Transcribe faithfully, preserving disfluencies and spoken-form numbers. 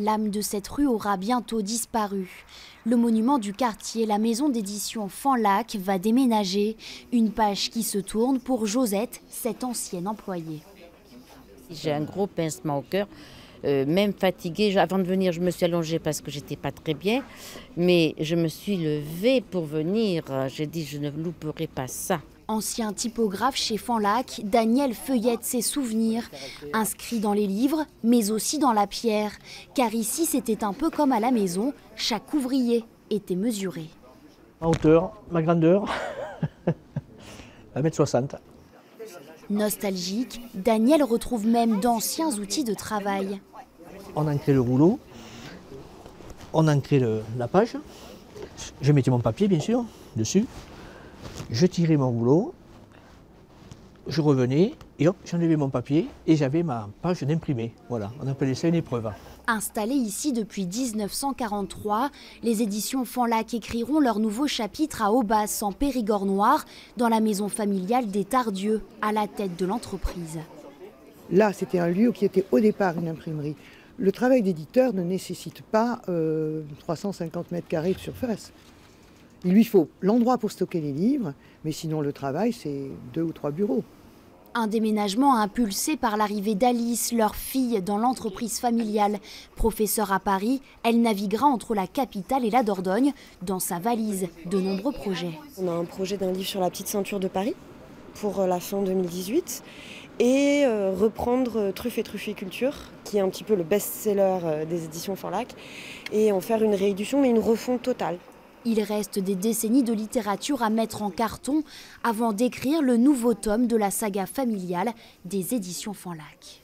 L'âme de cette rue aura bientôt disparu. Le monument du quartier, la maison d'édition Fanlac, va déménager. Une page qui se tourne pour Josette, cette ancienne employée. J'ai un gros pincement au cœur, euh, même fatiguée. Avant de venir, je me suis allongée parce que j'étais pas très bien. Mais je me suis levée pour venir. J'ai dit, je ne louperai pas ça. Ancien typographe chez Fanlac, Daniel feuillette ses souvenirs, inscrits dans les livres, mais aussi dans la pierre. Car ici, c'était un peu comme à la maison, chaque ouvrier était mesuré. Ma hauteur, ma grandeur, un mètre soixante. Nostalgique, Daniel retrouve même d'anciens outils de travail. On ancrait le rouleau, on ancrait le, la page, je mettais mon papier bien sûr dessus. Je tirais mon rouleau, je revenais et hop, j'enlevais mon papier et j'avais ma page d'imprimé. Voilà, on appelait ça une épreuve. Installées ici depuis mille neuf cent quarante-trois, les éditions Fanlac écriront leur nouveau chapitre à Aubas, en Périgord noir, dans la maison familiale des Tardieu, à la tête de l'entreprise. Là, c'était un lieu qui était au départ une imprimerie. Le travail d'éditeur ne nécessite pas euh, trois cent cinquante mètres carrés de surface. Il lui faut l'endroit pour stocker les livres, mais sinon le travail, c'est deux ou trois bureaux. Un déménagement impulsé par l'arrivée d'Alice, leur fille, dans l'entreprise familiale. Professeure à Paris, elle naviguera entre la capitale et la Dordogne, dans sa valise, de nombreux projets. On a un projet d'un livre sur la petite ceinture de Paris, pour la fin deux mille dix-huit, et reprendre Truffe et trufficulture, qui est un petit peu le best-seller des éditions Fanlac, et en faire une réédition, mais une refonte totale. Il reste des décennies de littérature à mettre en carton avant d'écrire le nouveau tome de la saga familiale des éditions Fanlac.